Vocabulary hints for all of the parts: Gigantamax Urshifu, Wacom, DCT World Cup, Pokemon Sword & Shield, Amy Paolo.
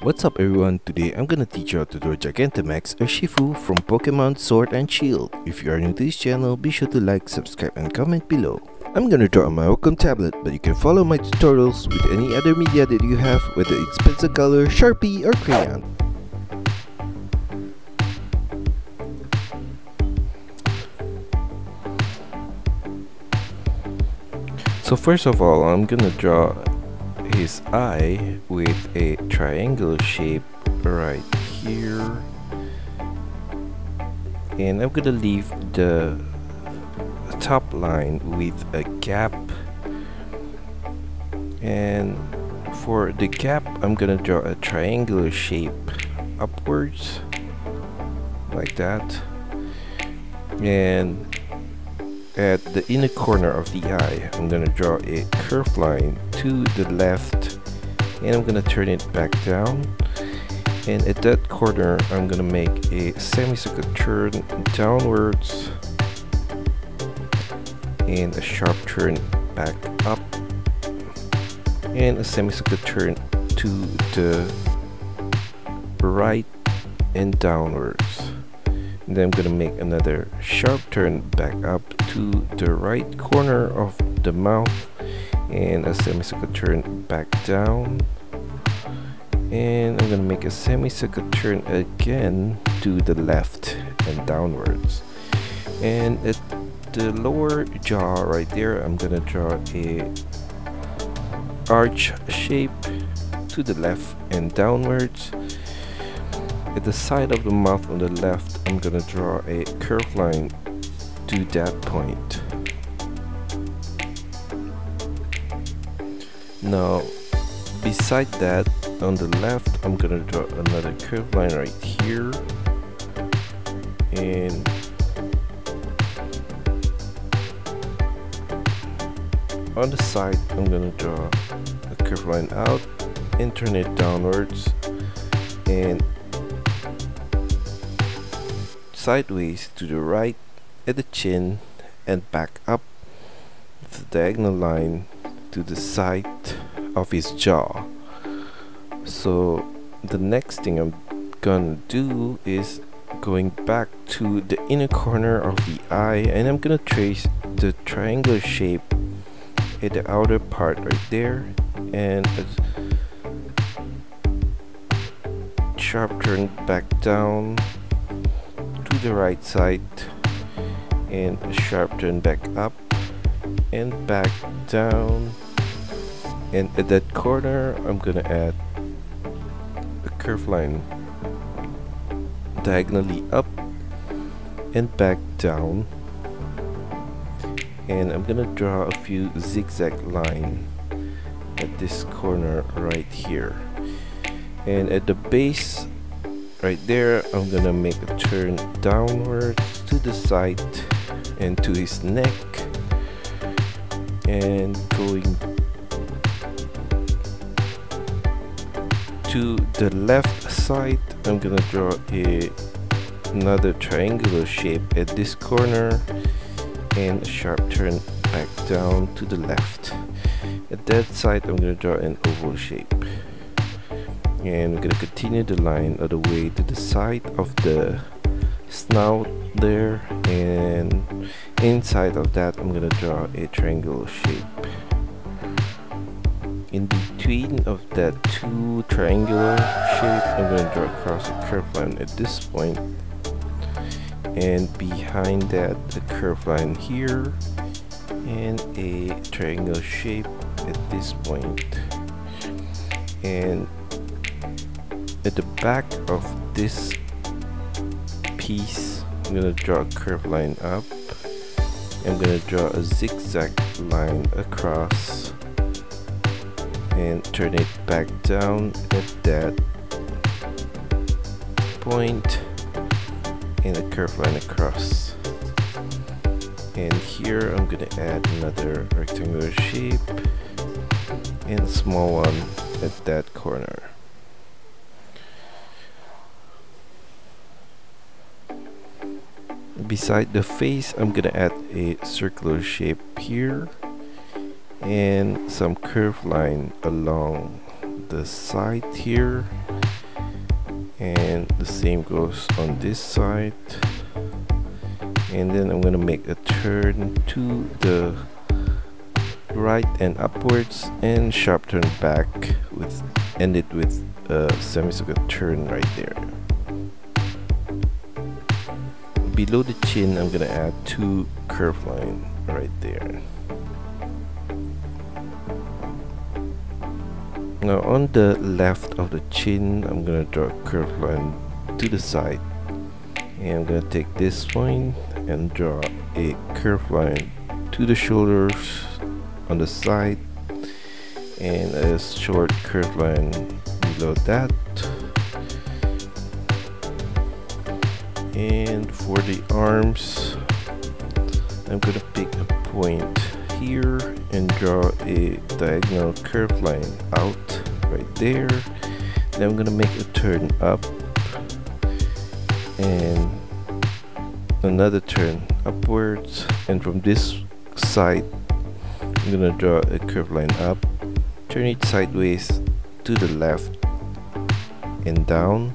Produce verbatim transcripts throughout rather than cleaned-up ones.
What's up everyone, today I'm gonna teach you how to draw Gigantamax Urshifu from Pokémon Sword and Shield. If you are new to this channel, be sure to like, subscribe and comment below. I'm gonna draw on my Wacom tablet, but you can follow my tutorials with any other media that you have, whether it's pencil color, Sharpie or crayon. So first of all, I'm gonna draw his eye with a triangle shape right here, and I'm gonna leave the top line with a gap, and for the gap I'm gonna draw a triangular shape upwards like that, and at the inner corner of the eye I'm gonna draw a curved line to the left, and I'm gonna turn it back down, and at that corner I'm gonna make a semicircle turn downwards and a sharp turn back up and a semicircle turn to the right and downwards. And then I'm gonna make another sharp turn back up to the right corner of the mouth and a semicircle turn back down, and I'm gonna make a semicircle turn again to the left and downwards, and at the lower jaw right there I'm gonna draw a arch shape to the left and downwards. At the side of the mouth on the left, I'm gonna draw a curved line to that point. Now, beside that, on the left, I'm gonna draw another curved line right here, and on the side, I'm gonna draw a curved line out and turn it downwards, and sideways to the right at the chin and back up the diagonal line to the side of his jaw. So the next thing I'm gonna do is going back to the inner corner of the eye, and I'm gonna trace the triangular shape at the outer part right there and a sharp turn back down to the right side and a sharp turn back up and back down, and at that corner I'm gonna add a curved line diagonally up and back down, and I'm gonna draw a few zigzag lines at this corner right here, and at the base right there I'm gonna make a turn downwards to the side and to his neck, and going to the left side I'm gonna draw a, another triangular shape at this corner and a sharp turn back down to the left. At that side I'm gonna draw an oval shape, and we're gonna continue the line all the way to the side of the snout there, and inside of that I'm gonna draw a triangle shape. In between of that two triangular shape I'm gonna draw across a curved line at this point, and behind that a curved line here and a triangle shape at this point, and at the back of this piece I'm gonna draw a curved line up. I'm gonna draw a zigzag line across and turn it back down at that point and a curved line across, and here I'm gonna add another rectangular shape and a small one at that corner. Beside the face I'm gonna add a circular shape here and some curved line along the side here, and the same goes on this side. And then I'm gonna make a turn to the right and upwards, and sharp turn back with end it with a semicircle turn right there. Below the chin, I'm gonna add two curve lines right there. Now on the left of the chin, I'm gonna draw a curve line to the side, and I'm gonna take this one and draw a curve line to the shoulders on the side, and a short curve line below that. And for the arms, I'm gonna pick a point here and draw a diagonal curve line out right there. Then I'm gonna make a turn up and another turn upwards, and from this side I'm gonna draw a curve line up, turn it sideways to the left and down,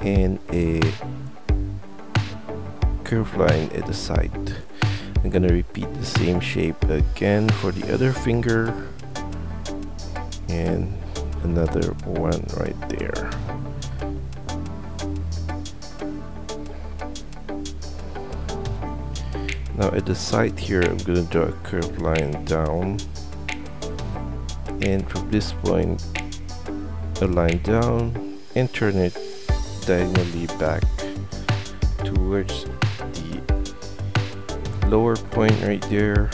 and a curve line at the side. I'm gonna repeat the same shape again for the other finger, and another one right there. Now at the side here, I'm gonna draw a curved line down, and from this point a line down, and turn it diagonally back towards the lower point right there.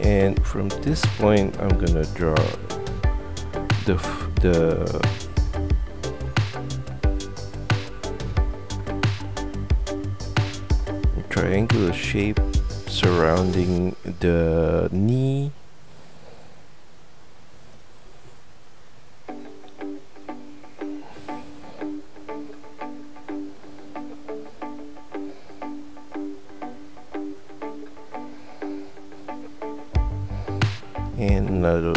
And from this point I'm gonna draw the, the triangular shape surrounding the knee, and another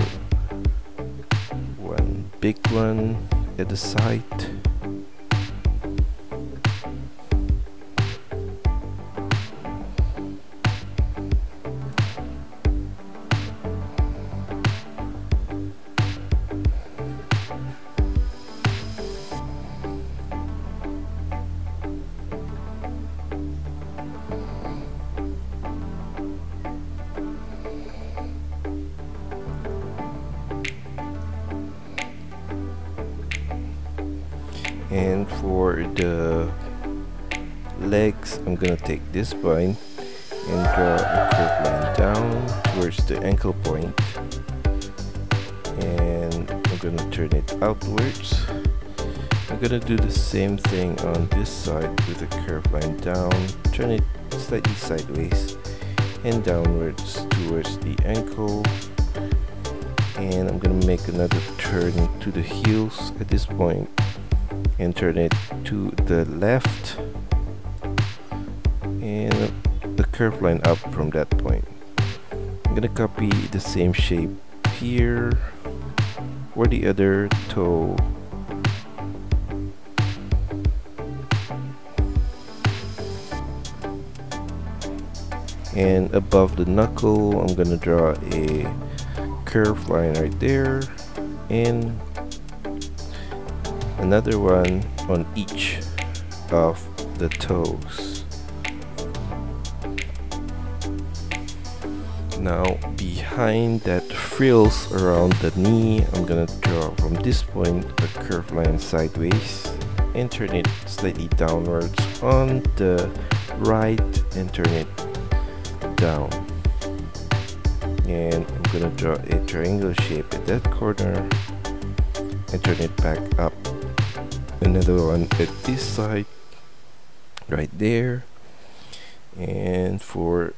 one big one at the side. And for the legs, I'm gonna take this point and draw a curve line down towards the ankle point, and I'm gonna turn it outwards. I'm gonna do the same thing on this side with a curve line down, turn it slightly sideways and downwards towards the ankle. And I'm gonna make another turn to the heels at this point, and turn it to the left, and the curve line up from that point. I'm gonna copy the same shape here for the other toe. And above the knuckle, I'm gonna draw a curve line right there, and another one on each of the toes. Now behind that frills around the knee, I'm gonna draw from this point a curve line sideways, and turn it slightly downwards on the right, and turn it down. And I'm gonna draw a triangular shape at that corner, and turn it back up. Another one at this side right there. And for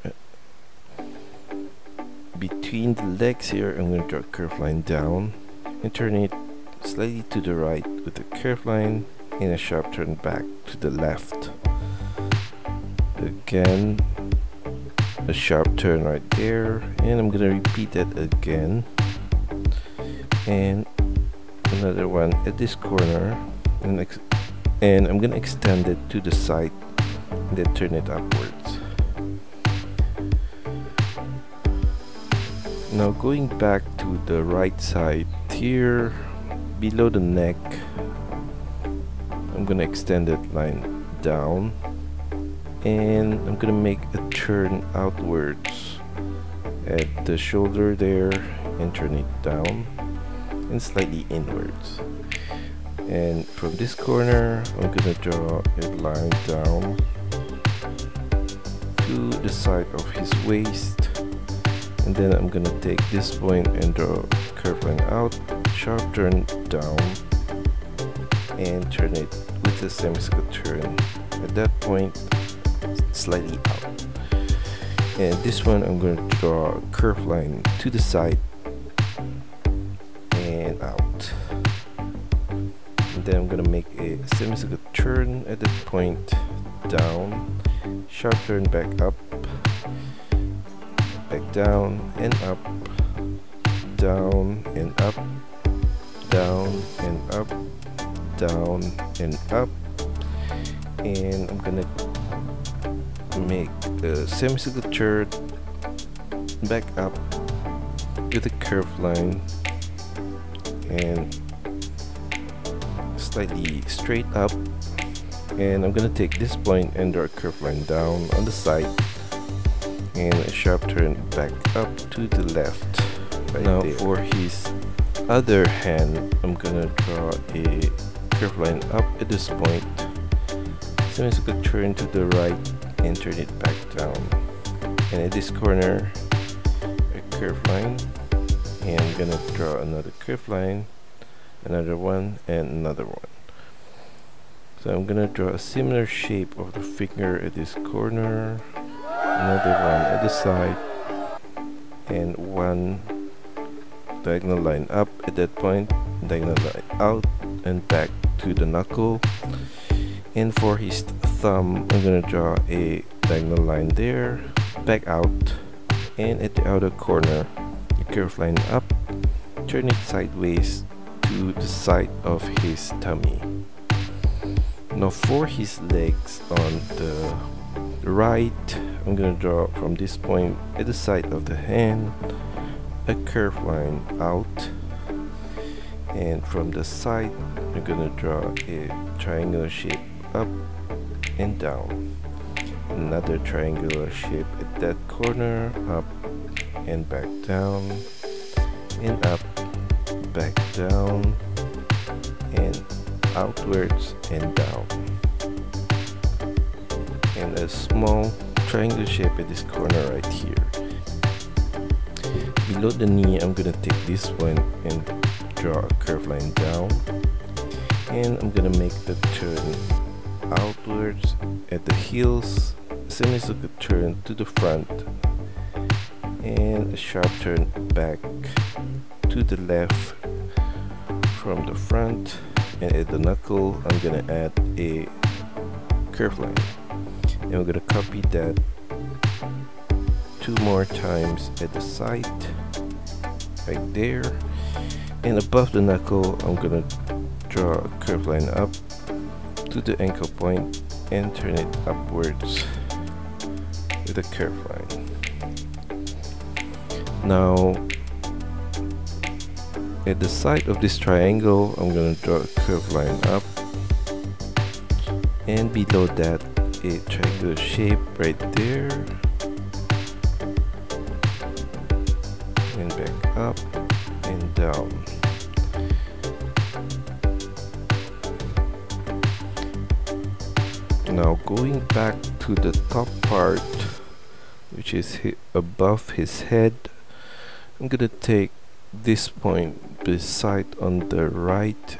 between the legs here, I'm going to draw a curve line down and turn it slightly to the right with a curve line and a sharp turn back to the left. Again, a sharp turn right there, and I'm going to repeat that again, and another one at this corner, and and I'm gonna extend it to the side and then turn it upwards. Now going back to the right side here below the neck, I'm gonna extend that line down and I'm gonna make a turn outwards at the shoulder there and turn it down and slightly inwards. And from this corner I'm gonna draw a line down to the side of his waist, and then I'm gonna take this point and draw a curve line out, sharp turn down and turn it with the semicircle turn at that point slightly out. And this one I'm gonna draw a curve line to the side and out. And then I'm gonna make a semicircle turn at that point down, sharp turn back up, back down and up, down and up, down and up, down and up. And I'm gonna make a semicircle turn back up with a curved line and slightly straight up, and I'm gonna take this point and draw a curved line down on the side and a sharp turn back up to the left. Right now there. For his other hand I'm gonna draw a curved line up at this point, semicircle turn to the right and turn it back down, and at this corner a curve line, and I'm gonna draw another curve line, another one and another one. So I'm gonna draw a similar shape of the finger at this corner, another one at the side, and one diagonal line up at that point, diagonal line out and back to the knuckle. And for his thumb I'm gonna draw a diagonal line there, back out, and at the outer corner a curve line up, turn it sideways to the side of his tummy. Now for his legs on the right I'm gonna draw from this point at the side of the hand a curve line out, and from the side I'm gonna draw a triangular shape up and down, another triangular shape at that corner, up and back down and up, back down and outwards and down, and a small triangular shape at this corner right here. Below the knee I'm gonna take this one and draw a curve line down, and I'm gonna make the turn outwards at the heels, semicircle turn to the front and a sharp turn back to the left from the front, and at the knuckle I'm gonna add a curve line, and we're gonna copy that two more times at the side right there, and above the knuckle I'm gonna draw a curve line up to the ankle point and turn it upwards with a curve line. Now at the side of this triangle I'm going to draw a curve line up, and below that a triangular shape right there and back up and down. Now going back to the top part, which is above his head, I'm gonna take this point beside on the right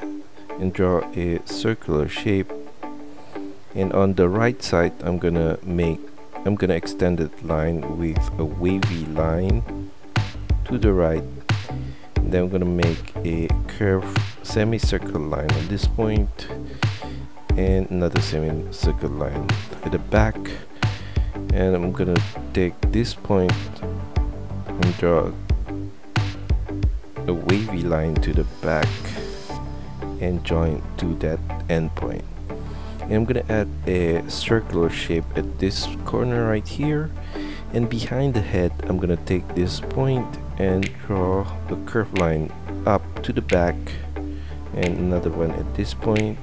and draw a circular shape, and on the right side I'm gonna make I'm gonna extend that line with a wavy line to the right, and then I'm gonna make a curved semicircle line at this point and another semicircle line at the back, and I'm gonna take this point and draw a wavy line to the back and join to that end point. and I'm gonna add a circular shape at this corner right here, and behind the head I'm gonna take this point and draw a curve line up to the back, and another one at this point,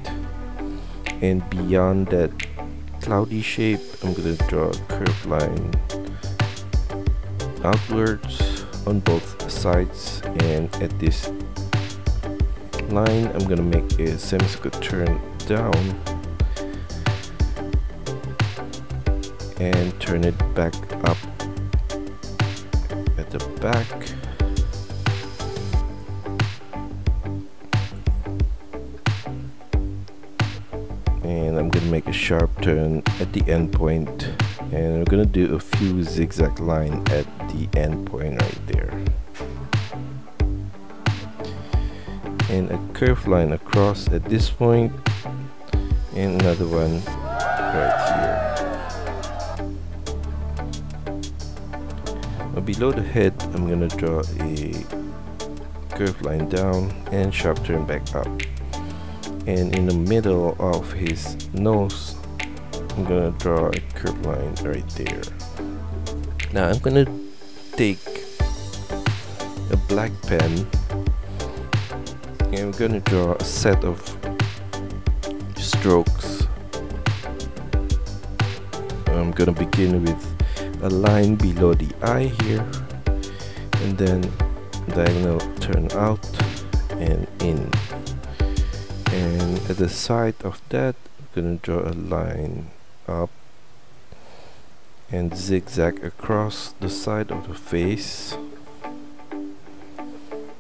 and beyond that cloudy shape I'm gonna draw a curve line outwards on both sides, and at this line I'm gonna make a semicircle turn down and turn it back up at the back, and I'm gonna make a sharp turn at the end point, and I'm gonna do a few zigzag line at the end point right there, and a curved line across at this point, and another one right here. Now below the head I'm gonna draw a curved line down and sharp turn back up, and in the middle of his nose I'm gonna draw a curved line right there. Now I'm gonna take a black pen and I'm gonna draw a set of strokes. I'm gonna begin with a line below the eye here, and then diagonal turn out and in, and at the side of that I'm gonna draw a line up and zigzag across the side of the face,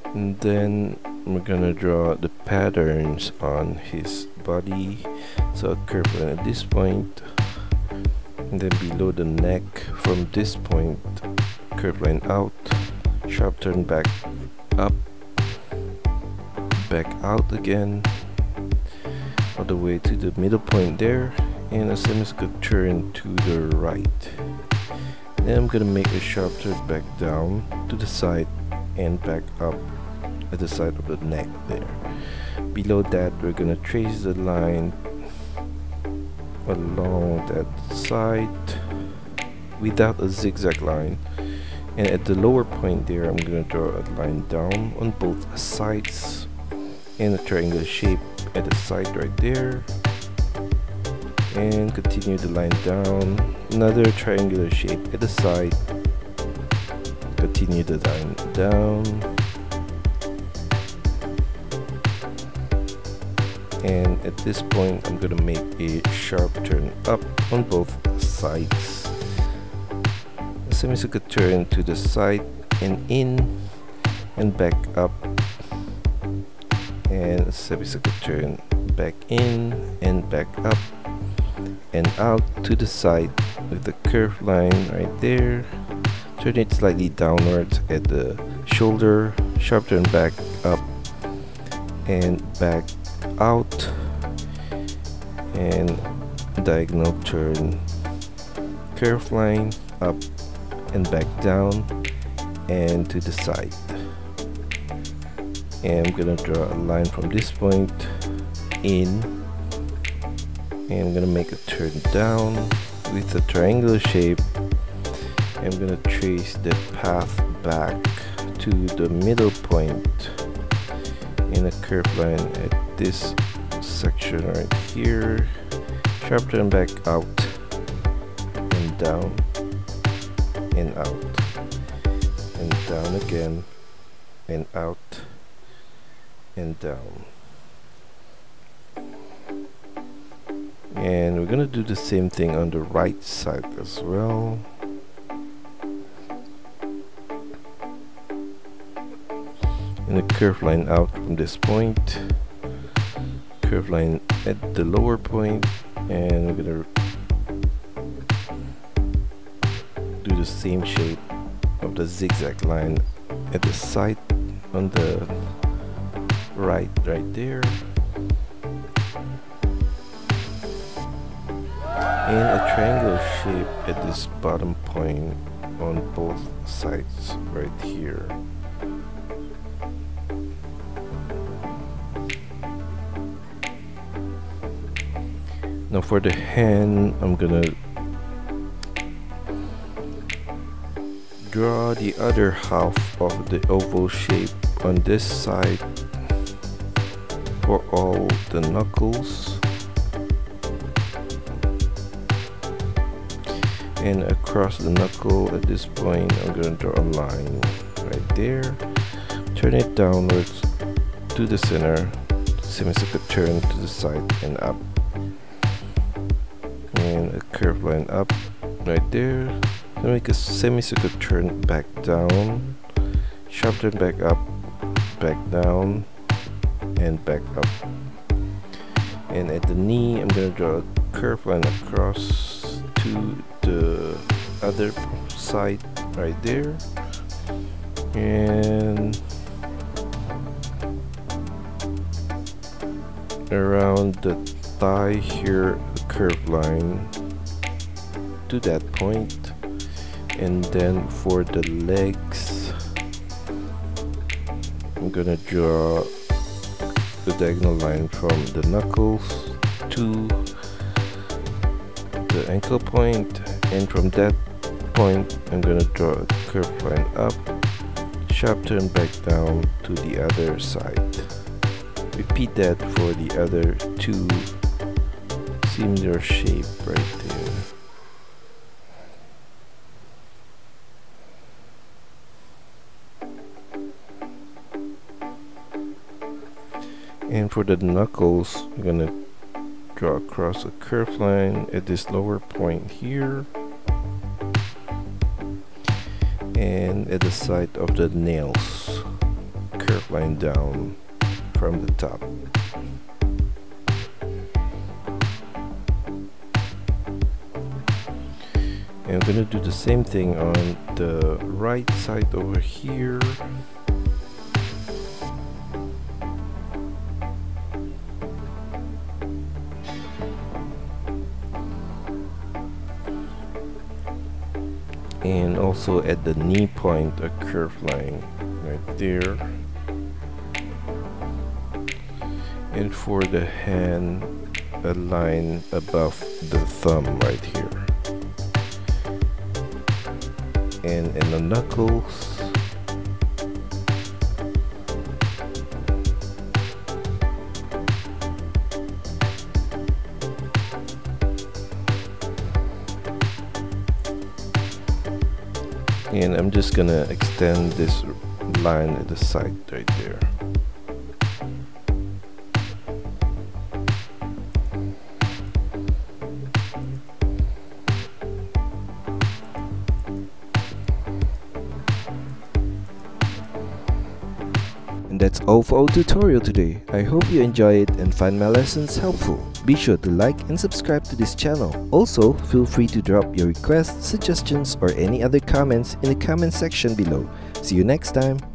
and then we're gonna draw the patterns on his body, so a curve line at this point, and then below the neck from this point curve line out, sharp turn back up, back out again all the way to the middle point there, and a semicircle turn to the right. Then I'm gonna make a sharp turn back down to the side and back up at the side of the neck there. Below that we're gonna trace the line along that side without a zigzag line, and at the lower point there I'm gonna draw a line down on both sides and a triangular shape at the side right there, and continue the line down, another triangular shape at the side, continue the line down, and at this point I'm gonna make a sharp turn up on both sides, a semicircle turn to the side and in, and back up, and a semicircle turn back in and back up and out to the side with the curved line right there, turn it slightly downwards at the shoulder, sharp turn back up and back out, and diagonal turn, curve line up and back down and to the side, and I'm gonna draw a line from this point in, and I'm gonna make a turn down with a triangular shape, and I'm gonna trace the path back to the middle point in a curve line at this section right here, sharp turn back out and down and out and down again and out and down, and we're gonna do the same thing on the right side as well, and a curve line out from this point, curve line at the lower point, and we're gonna do the same shape of the zigzag line at the side on the right right there, and a triangular shape at this bottom point on both sides right here. Now for the hand, I'm gonna draw the other half of the oval shape on this side for all the knuckles, and across the knuckle at this point I'm gonna draw a line right there, turn it downwards to the center, same as if it turn to the side and up, and a curved line up right there. Then make a semicircle turn back down, sharp turn back up, back down, and back up. And at the knee, I'm gonna draw a curved line across to the other side right there. And around the thigh here, a curved line to that point. And then for the legs, I'm gonna draw the diagonal line from the knuckles to the ankle point, and from that point I'm gonna draw a curved line up, sharp turn back down to the other side. Repeat that for the other two similar shape right there. And for the knuckles, I'm gonna draw across a curved line at this lower point here, and at the side of the nails, curved line down from the top. And I'm gonna do the same thing on the right side over here. And also at the knee point, a curved line right there. And for the hand, a line above the thumb right here. And in the knuckles, and I'm just gonna extend this line at the side right there. And that's all for our tutorial today. I hope you enjoy it and find my lessons helpful. Be sure to like and subscribe to this channel. Also, feel free to drop your requests, suggestions, or any other comments in the comment section below. See you next time!